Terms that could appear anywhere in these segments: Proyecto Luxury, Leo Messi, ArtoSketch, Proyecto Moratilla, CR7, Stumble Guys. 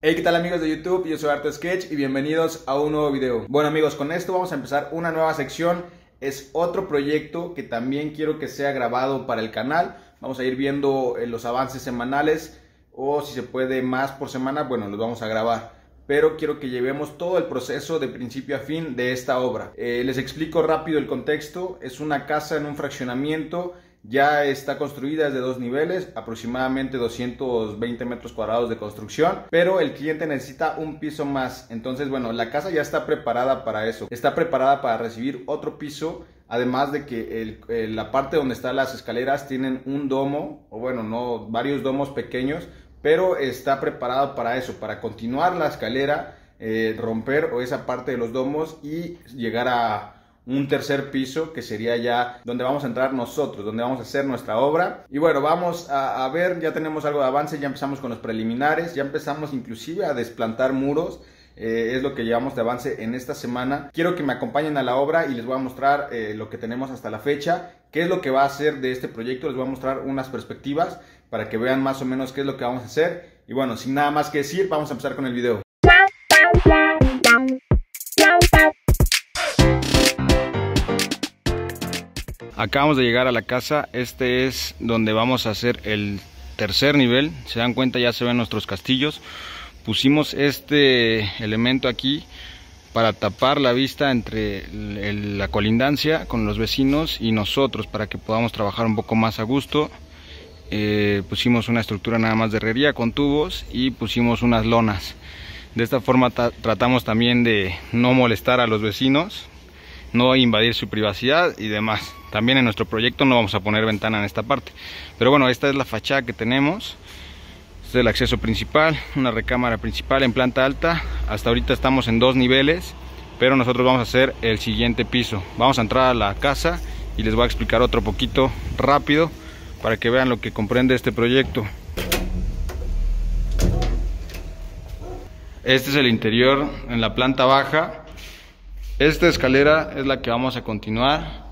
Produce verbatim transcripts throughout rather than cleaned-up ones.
Hey, ¿qué tal amigos de YouTube? Yo soy ArtoSketch y bienvenidos a un nuevo video. Bueno amigos, con esto vamos a empezar una nueva sección. Es otro proyecto que también quiero que sea grabado para el canal. Vamos a ir viendo los avances semanales o si se puede más por semana, bueno, los vamos a grabar. Pero quiero que llevemos todo el proceso de principio a fin de esta obra. Eh, les explico rápido el contexto. Es una casa en un fraccionamiento. Ya está construida, es de dos niveles, aproximadamente doscientos veinte metros cuadrados de construcción, pero el cliente necesita un piso más. Entonces, bueno, la casa ya está preparada para eso, está preparada para recibir otro piso, además de que el, el, la parte donde están las escaleras tienen un domo, o bueno, no, varios domos pequeños, pero está preparado para eso, para continuar la escalera, eh, romper esa parte de los domos y llegar a un tercer piso que sería ya donde vamos a entrar nosotros, donde vamos a hacer nuestra obra. Y bueno, vamos a, a ver, ya tenemos algo de avance, ya empezamos con los preliminares, ya empezamos inclusive a desplantar muros. Eh, es lo que llevamos de avance en esta semana. Quiero que me acompañen a la obra y les voy a mostrar eh, lo que tenemos hasta la fecha, qué es lo que va a hacer de este proyecto. Les voy a mostrar unas perspectivas para que vean más o menos qué es lo que vamos a hacer. Y bueno, sin nada más que decir, vamos a empezar con el video. Acabamos de llegar a la casa, este es donde vamos a hacer el tercer nivel. Se dan cuenta, ya se ven nuestros castillos. Pusimos este elemento aquí para tapar la vista entre la colindancia con los vecinos y nosotros, para que podamos trabajar un poco más a gusto. Eh, pusimos una estructura nada más de herrería con tubos y pusimos unas lonas. De esta forma tratamos también de no molestar a los vecinos, no invadir su privacidad y demás. También en nuestro proyecto no vamos a poner ventana en esta parte. Pero bueno, esta es la fachada que tenemos. Este es el acceso principal, una recámara principal en planta alta. Hasta ahorita estamos en dos niveles, pero nosotros vamos a hacer el siguiente piso. Vamos a entrar a la casa y les voy a explicar otro poquito rápido para que vean lo que comprende este proyecto. Este es el interior en la planta baja. Esta escalera es la que vamos a continuar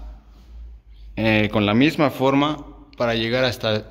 eh, con la misma forma para llegar hasta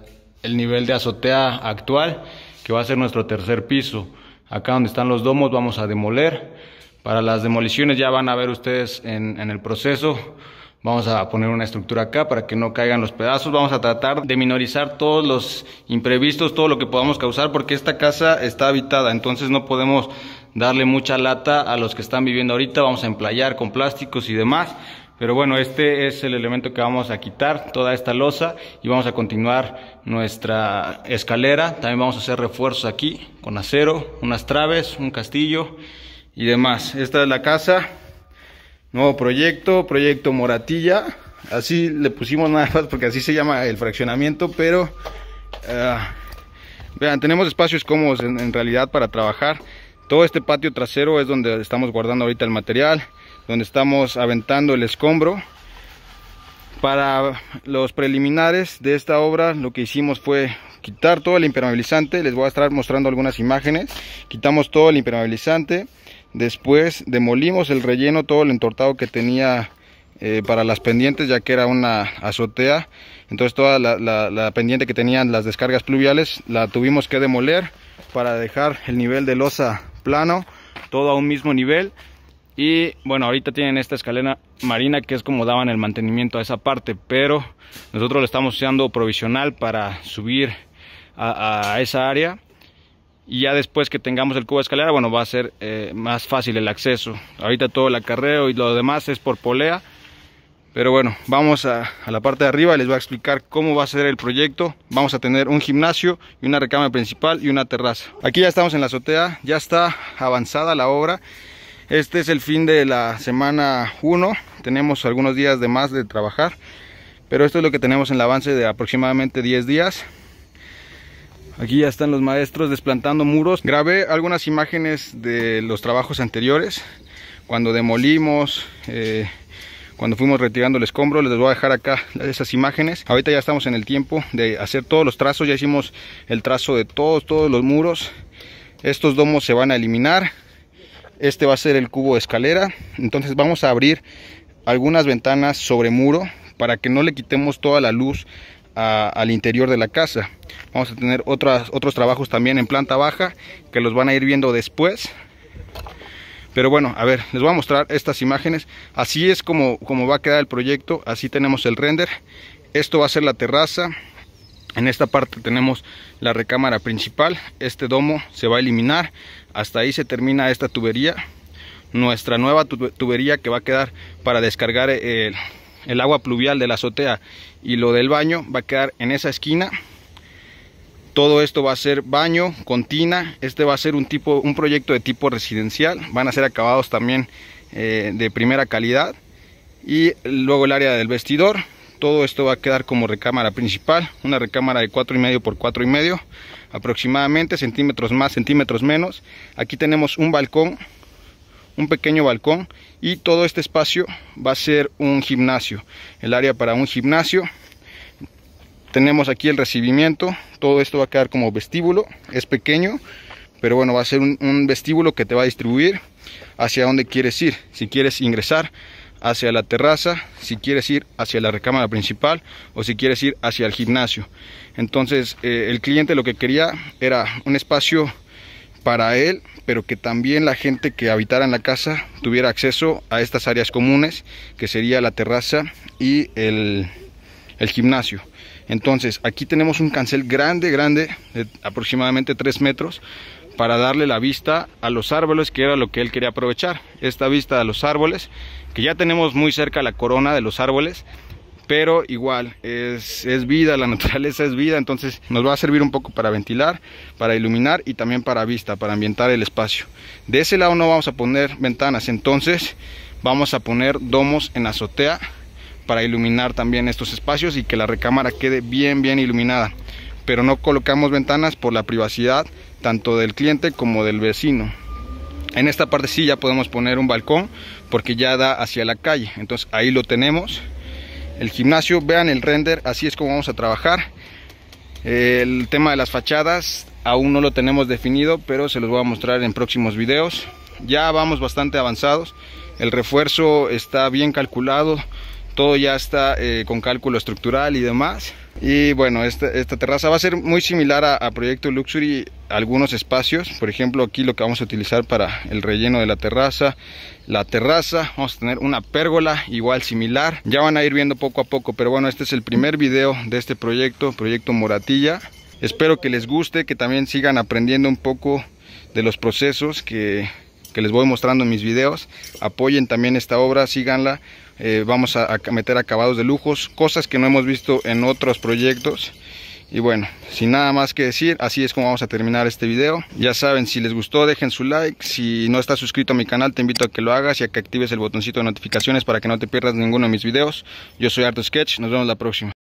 el nivel de azotea actual, que va a ser nuestro tercer piso. Acá donde están los domos vamos a demoler. Para las demoliciones ya van a ver ustedes en, en el proceso. Vamos a poner una estructura acá para que no caigan los pedazos. Vamos a tratar de minorizar todos los imprevistos, todo lo que podamos causar, porque esta casa está habitada, entonces no podemos darle mucha lata a los que están viviendo ahorita. Vamos a emplayar con plásticos y demás. Pero bueno, este es el elemento que vamos a quitar, toda esta losa, y vamos a continuar nuestra escalera. También vamos a hacer refuerzos aquí con acero, unas traves, un castillo y demás. Esta es la casa. Nuevo proyecto, Proyecto Moratilla, así le pusimos nada más porque así se llama el fraccionamiento, pero uh, vean, tenemos espacios cómodos en, en realidad para trabajar. Todo este patio trasero es donde estamos guardando ahorita el material, donde estamos aventando el escombro. Para los preliminares de esta obra lo que hicimos fue quitar todo el impermeabilizante. Les voy a estar mostrando algunas imágenes. Quitamos todo el impermeabilizante. Después demolimos el relleno, todo el entortado que tenía eh, para las pendientes, ya que era una azotea. Entonces toda la, la, la pendiente que tenían las descargas pluviales la tuvimos que demoler para dejar el nivel de losa plano, todo a un mismo nivel. Y bueno, ahorita tienen esta escalera marina que es como daban el mantenimiento a esa parte, pero nosotros lo estamos usando provisional para subir a, a esa área. Y ya después que tengamos el cubo de escalera, bueno, va a ser eh, más fácil el acceso. Ahorita todo el acarreo y lo demás es por polea. Pero bueno, vamos a, a la parte de arriba y les voy a explicar cómo va a ser el proyecto. Vamos a tener un gimnasio y una recámara principal y una terraza. Aquí ya estamos en la azotea, ya está avanzada la obra. Este es el fin de la semana uno. Tenemos algunos días de más de trabajar, pero esto es lo que tenemos en el avance de aproximadamente diez días. Aquí ya están los maestros desplantando muros. Grabé algunas imágenes de los trabajos anteriores, cuando demolimos, eh, cuando fuimos retirando el escombro. Les voy a dejar acá esas imágenes. Ahorita ya estamos en el tiempo de hacer todos los trazos. Ya hicimos el trazo de todos, todos los muros. Estos domos se van a eliminar. Este va a ser el cubo de escalera. Entonces vamos a abrir algunas ventanas sobre muro para que no le quitemos toda la luz a, al interior de la casa. Vamos a tener otras, otros trabajos también en planta baja, que los van a ir viendo después. Pero bueno, a ver, les voy a mostrar estas imágenes. Así es como, como va a quedar el proyecto. Así tenemos el render. Esto va a ser la terraza. En esta parte tenemos la recámara principal. Este domo se va a eliminar. Hasta ahí se termina esta tubería. Nuestra nueva tubería que va a quedar para descargar el, el agua pluvial de la azotea. Y lo del baño va a quedar en esa esquina. Todo esto va a ser baño con tina. Este va a ser un tipo, un proyecto de tipo residencial. Van a ser acabados también eh, de primera calidad. Y luego el área del vestidor. Todo esto va a quedar como recámara principal. Una recámara de cuatro y medio por cuatro y medio aproximadamente. Centímetros más, centímetros menos. Aquí tenemos un balcón. Un pequeño balcón. Y todo este espacio va a ser un gimnasio. El área para un gimnasio. Tenemos aquí el recibimiento, todo esto va a quedar como vestíbulo, es pequeño, pero bueno, va a ser un, un vestíbulo que te va a distribuir hacia dónde quieres ir. Si quieres ingresar hacia la terraza, si quieres ir hacia la recámara principal o si quieres ir hacia el gimnasio. Entonces eh, el cliente lo que quería era un espacio para él, pero que también la gente que habitara en la casa tuviera acceso a estas áreas comunes, que sería la terraza y el, el gimnasio. Entonces aquí tenemos un cancel grande, grande, de aproximadamente tres metros, para darle la vista a los árboles, que era lo que él quería aprovechar. Esta vista a los árboles, que ya tenemos muy cerca la corona de los árboles, pero igual es, es vida, la naturaleza es vida, entonces nos va a servir un poco para ventilar, para iluminar y también para vista, para ambientar el espacio. De ese lado no vamos a poner ventanas, entonces vamos a poner domos en azotea, para iluminar también estos espacios y que la recámara quede bien bien iluminada, pero no colocamos ventanas por la privacidad tanto del cliente como del vecino. En esta parte sí ya podemos poner un balcón porque ya da hacia la calle, entonces ahí lo tenemos. El gimnasio, vean el render, así es como vamos a trabajar. El tema de las fachadas aún no lo tenemos definido, pero se los voy a mostrar en próximos videos. Ya vamos bastante avanzados, el refuerzo está bien calculado. Todo ya está eh, con cálculo estructural y demás. Y bueno, esta, esta terraza va a ser muy similar a, a Proyecto Luxury. Algunos espacios, por ejemplo aquí lo que vamos a utilizar para el relleno de la terraza. La terraza, vamos a tener una pérgola igual similar. Ya van a ir viendo poco a poco, pero bueno, este es el primer video de este proyecto, Proyecto Moratilla. Espero que les guste, que también sigan aprendiendo un poco de los procesos que... que les voy mostrando en mis videos. Apoyen también esta obra, síganla. Eh, vamos a, a meter acabados de lujos, cosas que no hemos visto en otros proyectos. Y bueno, sin nada más que decir, así es como vamos a terminar este video. Ya saben, si les gustó dejen su like. Si no estás suscrito a mi canal te invito a que lo hagas y a que actives el botoncito de notificaciones para que no te pierdas ninguno de mis videos. Yo soy ArtoSketch, nos vemos la próxima.